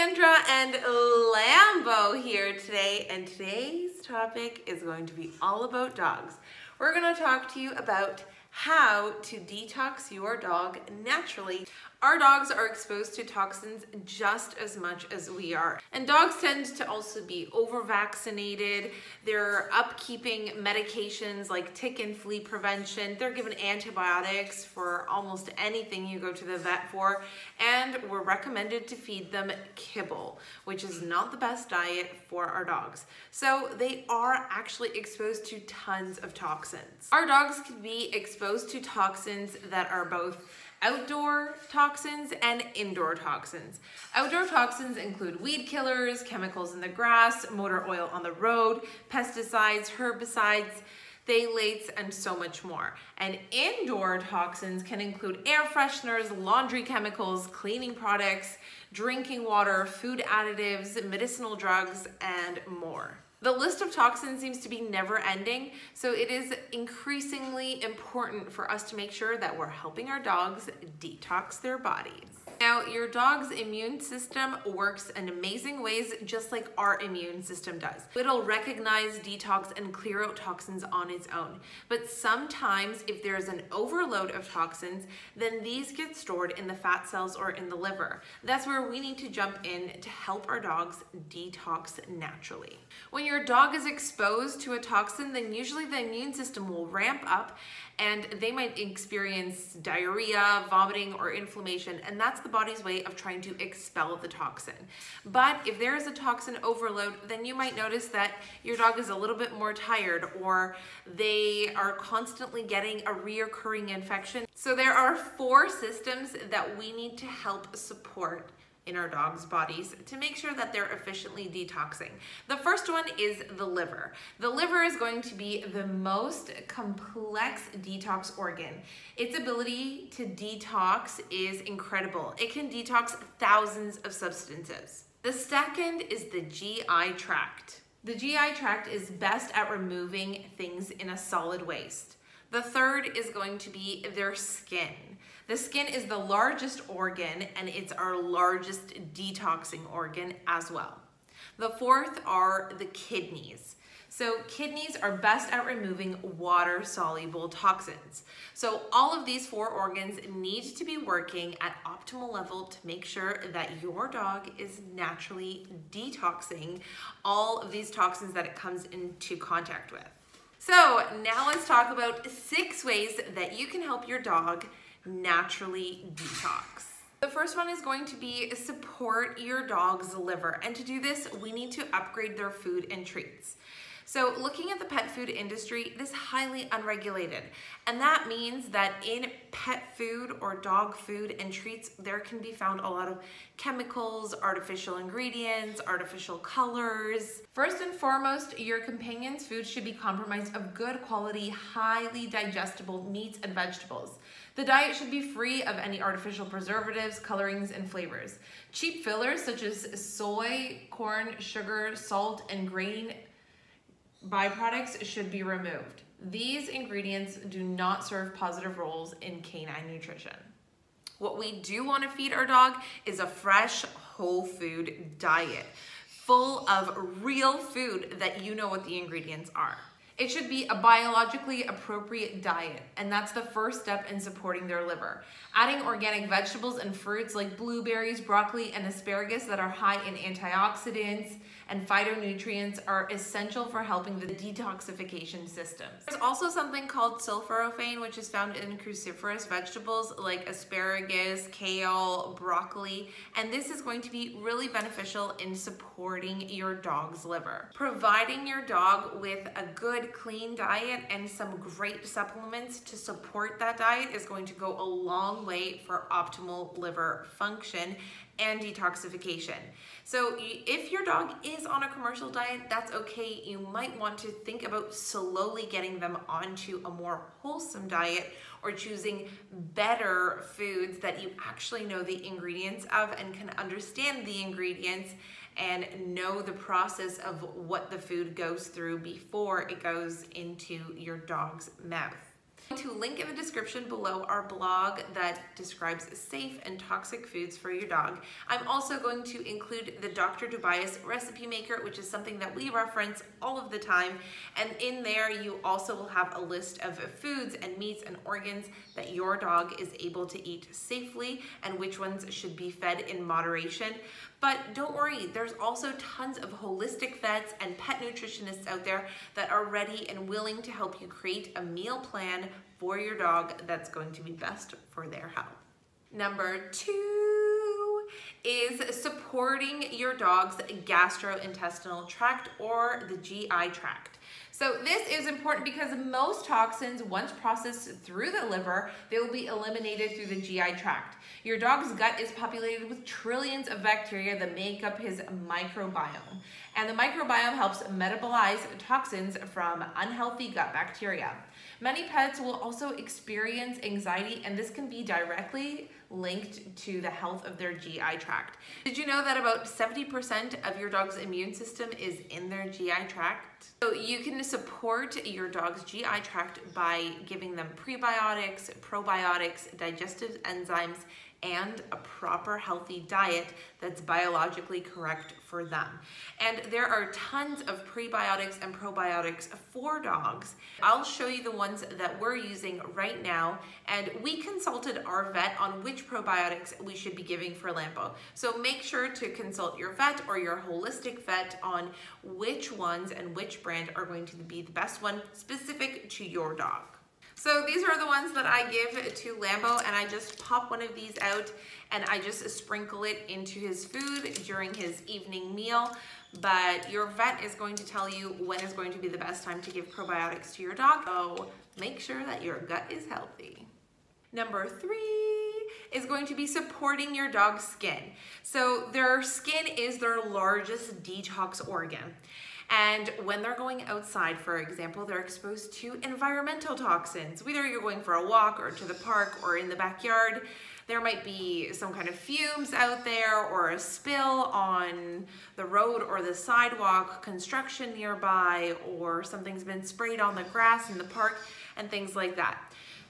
Alexandra and Lambo here today, and today's topic is going to be all about dogs. We're going to talk to you about how to detox your dog naturally. Our dogs are exposed to toxins just as much as we are. And dogs tend to also be over-vaccinated. They're upkeeping medications like tick and flea prevention. They're given antibiotics for almost anything you go to the vet for. And we're recommended to feed them kibble, which is not the best diet for our dogs. So they are actually exposed to tons of toxins. Our dogs can be exposed to toxins that are both outdoor toxins and indoor toxins. Outdoor toxins include weed killers, chemicals in the grass, motor oil on the road, pesticides, herbicides, phthalates, and so much more. And indoor toxins can include air fresheners, laundry chemicals, cleaning products, drinking water, food additives, medicinal drugs, and more. The list of toxins seems to be never ending, so it is increasingly important for us to make sure that we're helping our dogs detox their bodies. Now, your dog's immune system works in amazing ways, just like our immune system does. It'll recognize, detox, and clear out toxins on its own. But sometimes, if there's an overload of toxins, then these get stored in the fat cells or in the liver. That's where we need to jump in to help our dogs detox naturally. When your dog is exposed to a toxin, then usually the immune system will ramp up and they might experience diarrhea, vomiting, or inflammation, and that's the body's way of trying to expel the toxin. But if there is a toxin overload, then you might notice that your dog is a little bit more tired, or they are constantly getting a reoccurring infection. So there are four systems that we need to help support in our dogs' bodies to make sure that they're efficiently detoxing. The first one is the liver. The liver is going to be the most complex detox organ. Its ability to detox is incredible. It can detox thousands of substances. The second is the GI tract. The GI tract is best at removing things in a solid waste. The third is going to be their skin. The skin is the largest organ, and it's our largest detoxing organ as well. The fourth are the kidneys. So kidneys are best at removing water-soluble toxins. So all of these four organs need to be working at optimal level to make sure that your dog is naturally detoxing all of these toxins that it comes into contact with. So now let's talk about 6 ways that you can help your dog naturally detox. The first one is going to be support your dog's liver. And to do this, we need to upgrade their food and treats. So looking at the pet food industry, this is highly unregulated. And that means that in pet food or dog food and treats, there can be found a lot of chemicals, artificial ingredients, artificial colors. First and foremost, your companion's food should be comprised of good quality, highly digestible meats and vegetables. The diet should be free of any artificial preservatives, colorings, and flavors. Cheap fillers such as soy, corn, sugar, salt, and grain byproducts should be removed. These ingredients do not serve positive roles in canine nutrition. What we do want to feed our dog is a fresh, whole food diet, full of real food that you know what the ingredients are. It should be a biologically appropriate diet, and that's the first step in supporting their liver. Adding organic vegetables and fruits like blueberries, broccoli, and asparagus that are high in antioxidants and phytonutrients are essential for helping the detoxification system. There's also something called sulforaphane, which is found in cruciferous vegetables like asparagus, kale, broccoli, and this is going to be really beneficial in supporting your dog's liver. Providing your dog with a good clean diet and some great supplements to support that diet is going to go a long way for optimal liver function and detoxification. So if your dog is on a commercial diet, that's okay. You might want to think about slowly getting them onto a more wholesome diet or choosing better foods that you actually know the ingredients of and can understand the ingredients and know the process of what the food goes through before it goes into your dog's mouth. to link in the description below our blog that describes safe and toxic foods for your dog. I'm also going to include the Dr. Dobias recipe maker, which is something that we reference all of the time. And in there, you also will have a list of foods and meats and organs that your dog is able to eat safely and which ones should be fed in moderation. But don't worry, there's also tons of holistic vets and pet nutritionists out there that are ready and willing to help you create a meal plan for your dog that's going to be best for their health. Number 2 is supporting your dog's gastrointestinal tract or the GI tract. So this is important because most toxins, once processed through the liver, they will be eliminated through the GI tract. Your dog's gut is populated with trillions of bacteria that make up his microbiome. And the microbiome helps metabolize toxins from unhealthy gut bacteria. Many pets will also experience anxiety, and this can be directly linked to the health of their GI tract. Did you know that about 70% of your dog's immune system is in their GI tract? So you can support your dog's GI tract by giving them prebiotics, probiotics, digestive enzymes, and a proper healthy diet that's biologically correct for them. And there are tons of prebiotics and probiotics for dogs. I'll show you the ones that we're using right now, and we consulted our vet on which probiotics we should be giving for Lambo. So make sure to consult your vet or your holistic vet on which ones and which brand are going to be the best one specific to your dog. So these are the ones that I give to Lambo, and I just pop one of these out and I just sprinkle it into his food during his evening meal. But your vet is going to tell you when is going to be the best time to give probiotics to your dog, so make sure that your gut is healthy. Number 3 is going to be supporting your dog's skin. So their skin is their largest detox organ. And when they're going outside, for example, they're exposed to environmental toxins. Whether you're going for a walk or to the park or in the backyard, there might be some kind of fumes out there or a spill on the road or the sidewalk, construction nearby, or something's been sprayed on the grass in the park and things like that.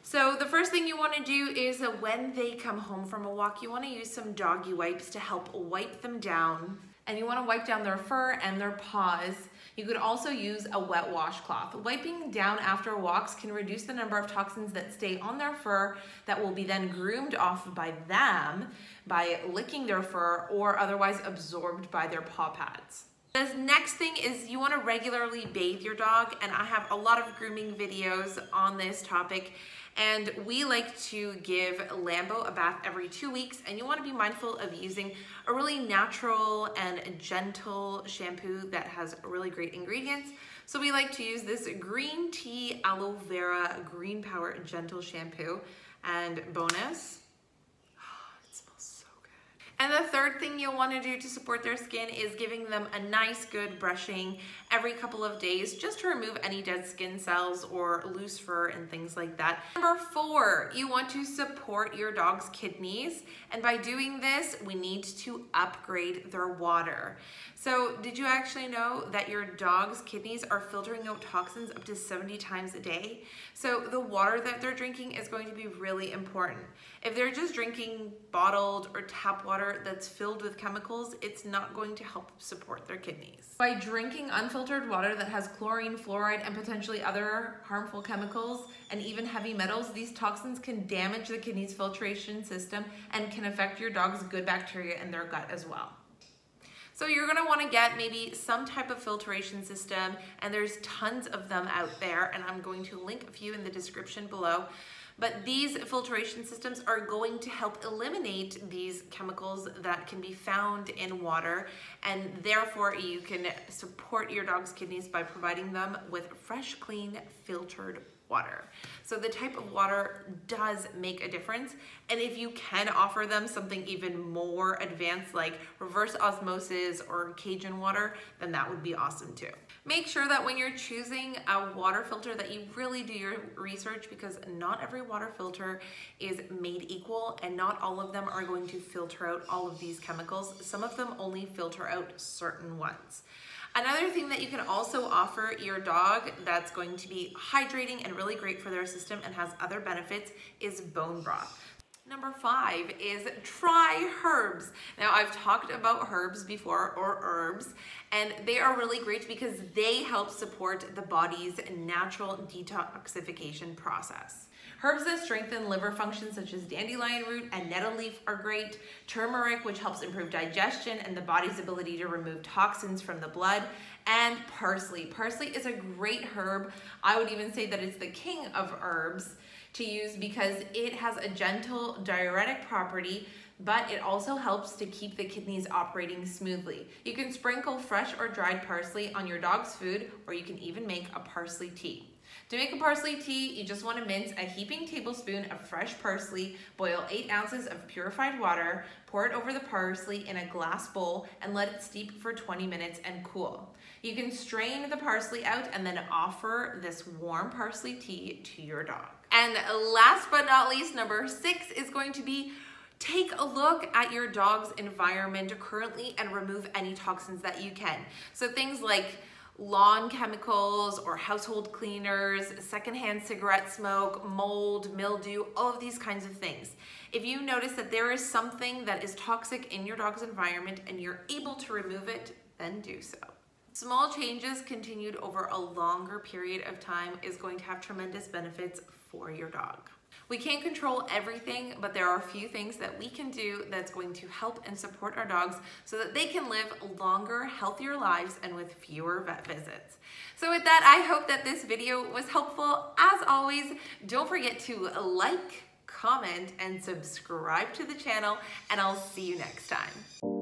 So the first thing you want to do is when they come home from a walk, you want to use some doggy wipes to help wipe them down. And you want to wipe down their fur and their paws. You could also use a wet washcloth. Wiping down after walks can reduce the number of toxins that stay on their fur that will be then groomed off by them by licking their fur or otherwise absorbed by their paw pads. The next thing is you want to regularly bathe your dog, and I have a lot of grooming videos on this topic, and we like to give Lambo a bath every 2 weeks, and you want to be mindful of using a really natural and gentle shampoo that has really great ingredients. So we like to use this green tea aloe vera green power gentle shampoo, and bonus, and the third thing you'll want to do to support their skin is giving them a nice good brushing every couple of days just to remove any dead skin cells or loose fur and things like that. Number 4, you want to support your dog's kidneys, and by doing this, we need to upgrade their water. So did you actually know that your dog's kidneys are filtering out toxins up to 70 times a day? So the water that they're drinking is going to be really important. If they're just drinking bottled or tap water that's filled with chemicals, it's not going to help support their kidneys. By drinking unfiltered water that has chlorine, fluoride, and potentially other harmful chemicals and even heavy metals, these toxins can damage the kidneys' filtration system and can affect your dog's good bacteria in their gut as well. So you're going to want to get maybe some type of filtration system, and there's tons of them out there, and I'm going to link a few in the description below. But these filtration systems are going to help eliminate these chemicals that can be found in water, and therefore you can support your dog's kidneys by providing them with fresh, clean, filtered water. So the type of water does make a difference, and if you can offer them something even more advanced like reverse osmosis or Cajun water, then that would be awesome too. Make sure that when you're choosing a water filter that you really do your research, because not every water filter is made equal, and not all of them are going to filter out all of these chemicals. Some of them only filter out certain ones. Another thing that you can also offer your dog that's going to be hydrating and really great for their system and has other benefits is bone broth. Number 5 is try herbs. Now, I've talked about herbs before, or herbs, and they are really great because they help support the body's natural detoxification process. Herbs that strengthen liver function, such as dandelion root and nettle leaf, are great. Turmeric, which helps improve digestion and the body's ability to remove toxins from the blood, and parsley. Parsley is a great herb. I would even say that it's the king of herbs to use because it has a gentle diuretic property, but it also helps to keep the kidneys operating smoothly. You can sprinkle fresh or dried parsley on your dog's food, or you can even make a parsley tea. To make a parsley tea, you just want to mince a heaping tablespoon of fresh parsley, boil 8 ounces of purified water, pour it over the parsley in a glass bowl, and let it steep for 20 minutes and cool. You can strain the parsley out and then offer this warm parsley tea to your dog. And last but not least, number 6 is going to be take a look at your dog's environment currently and remove any toxins that you can. So things like lawn chemicals or household cleaners, secondhand cigarette smoke, mold, mildew, all of these kinds of things. If you notice that there is something that is toxic in your dog's environment and you're able to remove it, then do so. Small changes continued over a longer period of time is going to have tremendous benefits for your dog. We can't control everything, but there are a few things that we can do that's going to help and support our dogs so that they can live longer, healthier lives and with fewer vet visits. So with that, I hope that this video was helpful. As always, don't forget to like, comment, and subscribe to the channel, and I'll see you next time.